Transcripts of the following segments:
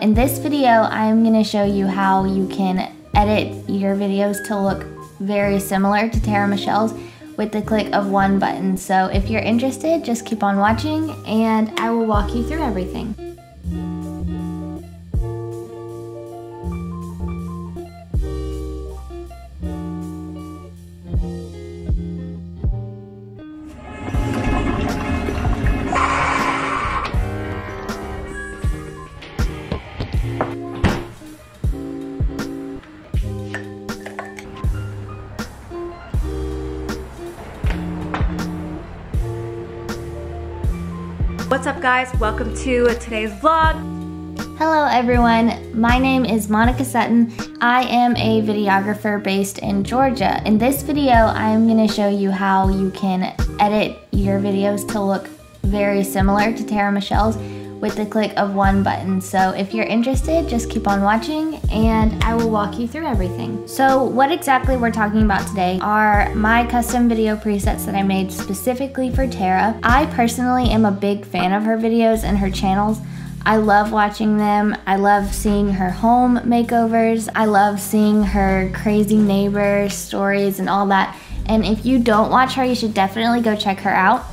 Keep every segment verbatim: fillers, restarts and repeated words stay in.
In this video, I'm gonna show you how you can edit your videos to look very similar to Tara Michelle's with the click of one button. So if you're interested, just keep on watching and I will walk you through everything. What's up guys, welcome to today's vlog. Hello everyone, my name is Monica Sutton. I am a videographer based in Georgia. In this video, I'm gonna show you how you can edit your videos to look very similar to Tara Michelle's with the click of one button. So if you're interested, just keep on watching and I will walk you through everything. So what exactly we're talking about today are my custom video presets that I made specifically for Tara. I personally am a big fan of her videos and her channels. I love watching them. I love seeing her home makeovers. I love seeing her crazy neighbor stories and all that. And if you don't watch her, you should definitely go check her out.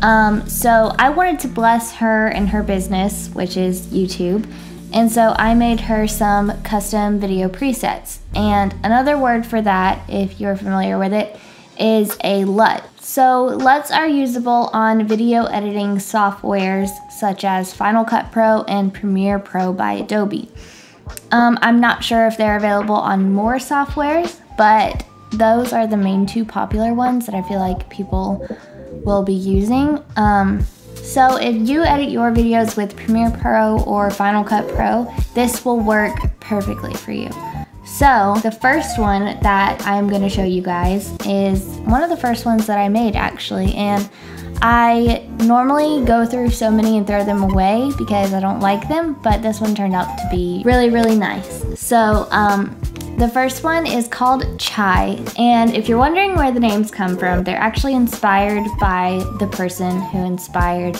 Um, so I wanted to bless her and her business, which is YouTube, and so I made her some custom video presets. And another word for that, if you're familiar with it, is a L U T. So L U Ts are usable on video editing softwares such as Final Cut Pro and Premiere Pro by Adobe. Um, I'm not sure if they're available on more softwares, but those are the main two popular ones that I feel like people will be using. Um, so if you edit your videos with Premiere Pro or Final Cut Pro, this will work perfectly for you. So the first one that I'm gonna show you guys is one of the first ones that I made actually, and I normally go through so many and throw them away because I don't like them, but this one turned out to be really, really nice. So um, the first one is called Chai, and if you're wondering where the names come from, they're actually inspired by the person who inspired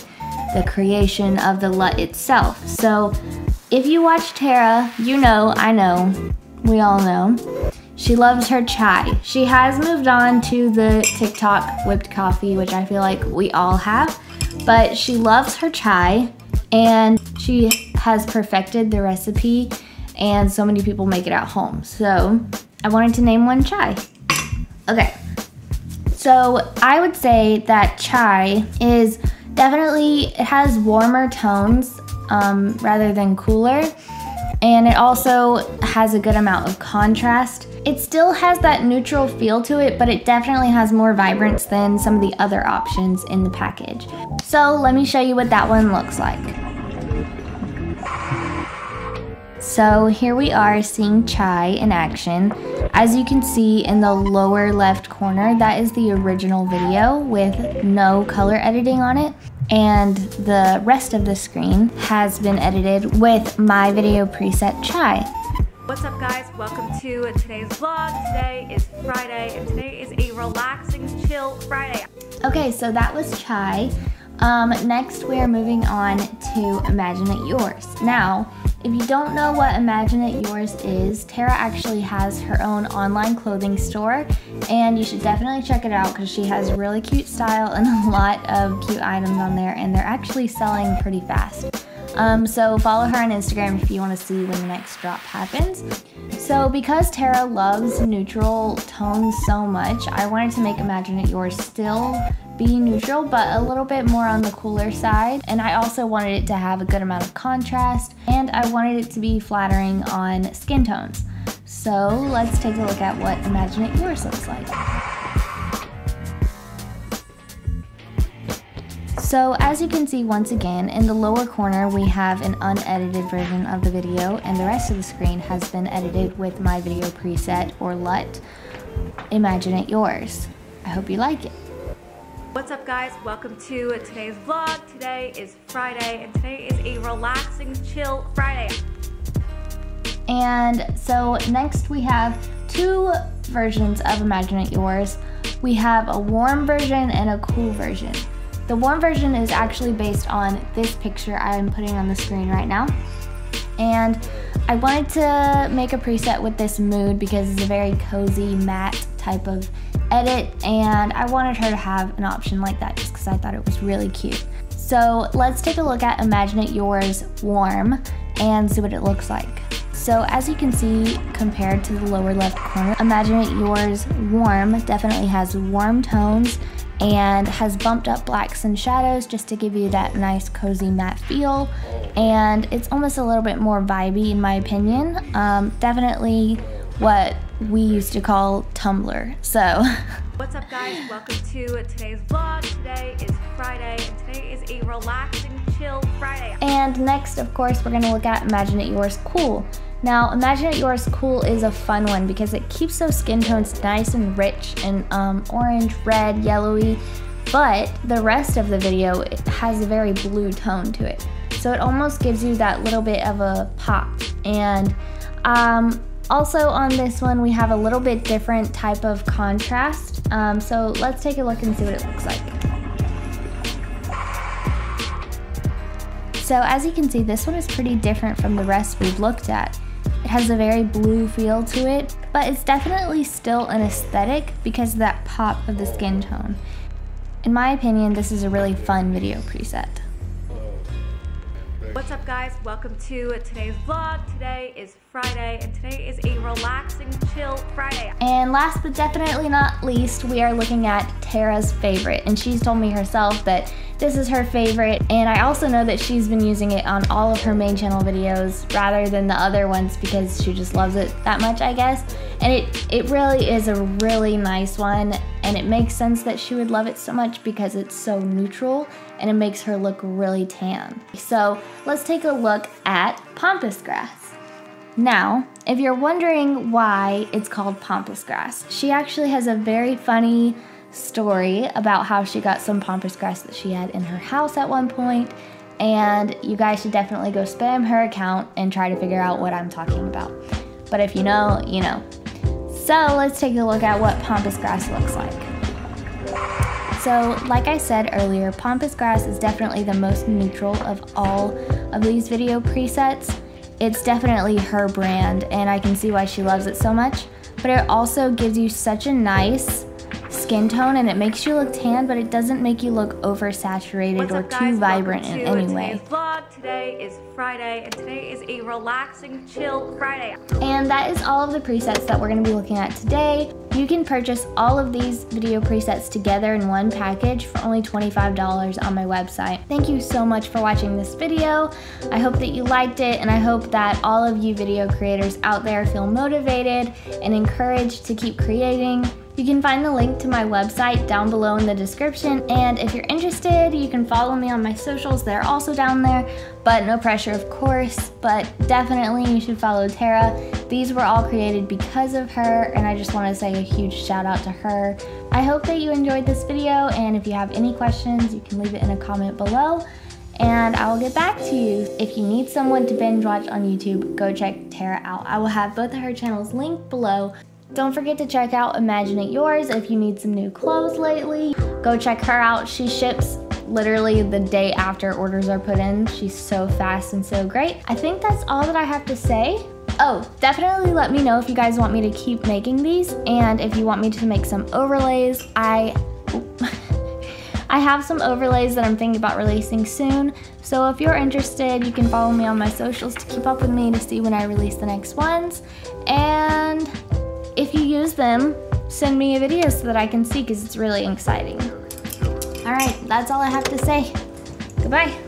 the creation of the L U T itself. So if you watch Tara, you know, I know, we all know, she loves her chai. She has moved on to the TikTok whipped coffee, which I feel like we all have, but she loves her chai and she has perfected the recipe, and so many people make it at home. So I wanted to name one Chai. Okay, so I would say that Chai is definitely, it has warmer tones um, rather than cooler. And it also has a good amount of contrast. It still has that neutral feel to it, but it definitely has more vibrance than some of the other options in the package. So let me show you what that one looks like. So here we are seeing Chai in action. As you can see in the lower left corner, that is the original video with no color editing on it. And the rest of the screen has been edited with my video preset Chai. What's up guys, welcome to today's vlog. Today is Friday and today is a relaxing, chill Friday. Okay, so that was Chai. Um, next we are moving on to Imagine It Yours. Now, if you don't know what Imagine It Yours is, Tara actually has her own online clothing store, and you should definitely check it out because she has really cute style and a lot of cute items on there, and they're actually selling pretty fast. Um, so follow her on Instagram if you want to see when the next drop happens. So because Tara loves neutral tones so much, I wanted to make Imagine It Yours still be neutral, but a little bit more on the cooler side. And I also wanted it to have a good amount of contrast, and I wanted it to be flattering on skin tones. So let's take a look at what Imagine It Yours looks like. So as you can see, once again, in the lower corner, we have an unedited version of the video, and the rest of the screen has been edited with my video preset or L U T, Imagine It Yours. I hope you like it. What's up guys, welcome to today's vlog. Today is Friday and today is a relaxing, chill Friday. And so next we have two versions of Imagine It Yours. We have a warm version and a cool version. The warm version is actually based on this picture I am putting on the screen right now. and I wanted to make a preset with this mood because it's a very cozy, matte type of edit, and I wanted her to have an option like that just because I thought it was really cute. So let's take a look at Imagine It Yours Warm and see what it looks like. So as you can see, compared to the lower left corner, Imagine It Yours Warm definitely has warm tones and has bumped up blacks and shadows just to give you that nice cozy matte feel, and it's almost a little bit more vibey in my opinion. Um, definitely what we used to call Tumblr, so. What's up guys, welcome to today's vlog. Today is Friday, and today is a relaxing, chill Friday. And next, of course, we're gonna look at Imagine It Yours Cool. Now, Imagine It Yours Cool is a fun one because it keeps those skin tones nice and rich and um, orange, red, yellowy, but the rest of the video it has a very blue tone to it. So it almost gives you that little bit of a pop. And um, also on this one, we have a little bit different type of contrast. Um, so let's take a look and see what it looks like. So as you can see, this one is pretty different from the rest we've looked at. It has a very blue feel to it, but it's definitely still an aesthetic because of that pop of the skin tone. In my opinion, this is a really fun video preset. What's up guys, welcome to today's vlog. Today is Friday, and today is a relaxing, chill Friday. And last but definitely not least, we are looking at Tara's favorite, and she's told me herself that this is her favorite, and I also know that she's been using it on all of her main channel videos rather than the other ones because she just loves it that much, I guess. And it, it really is a really nice one, and it makes sense that she would love it so much because it's so neutral and it makes her look really tan. So let's take a look at Pampas Grass. Now, if you're wondering why it's called Pampas Grass, she actually has a very funny story about how she got some pampas grass that she had in her house at one point, and you guys should definitely go spam her account and try to figure out what I'm talking about. But if you know, you know. So let's take a look at what pampas grass looks like. So like I said earlier, pampas grass is definitely the most neutral of all of these video presets. It's definitely her brand, and I can see why she loves it so much, but it also gives you such a nice skin tone, and it makes you look tan, but it doesn't make you look oversaturated or too vibrant in any way. Today is Friday, and today is a relaxing, chill Friday. And that is all of the presets that we're going to be looking at today. You can purchase all of these video presets together in one package for only twenty-five dollars on my website. Thank you so much for watching this video. I hope that you liked it, and I hope that all of you video creators out there feel motivated and encouraged to keep creating. You can find the link to my website down below in the description, and if you're interested, you can follow me on my socials. They're also down there, but no pressure, of course, but definitely you should follow Tara. These were all created because of her, and I just want to say a huge shout out to her. I hope that you enjoyed this video, and if you have any questions, you can leave it in a comment below, and I will get back to you. If you need someone to binge watch on YouTube, go check Tara out. I will have both of her channels linked below. Don't forget to check out Imagine It Yours if you need some new clothes lately. Go check her out. She ships literally the day after orders are put in. She's so fast and so great. I think that's all that I have to say. Oh, definitely let me know if you guys want me to keep making these, and if you want me to make some overlays. I I have some overlays that I'm thinking about releasing soon, so if you're interested, you can follow me on my socials to keep up with me to see when I release the next ones. And if you use them, send me a video so that I can see, because it's really exciting. All right, that's all I have to say. Goodbye.